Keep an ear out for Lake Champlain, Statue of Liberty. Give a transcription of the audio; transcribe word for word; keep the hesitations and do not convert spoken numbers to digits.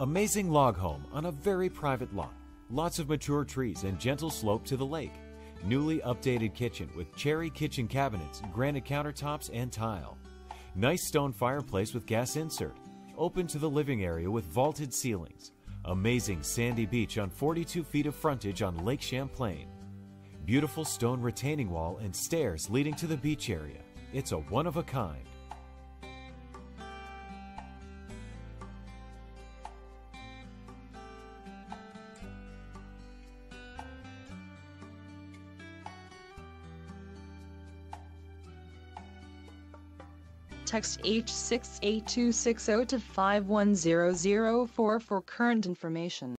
Amazing log home on a very private lot. Lots of mature trees and gentle slope to the lake. Newly updated kitchen with cherry kitchen cabinets, granite countertops, and tile. Nice stone fireplace with gas insert. Open to the living area with vaulted ceilings. Amazing sandy beach on forty-two feet of frontage on Lake Champlain. Beautiful stone retaining wall and stairs leading to the beach area. It's a one-of-a-kind. Text H six eight two six zero to five one zero zero four for current information.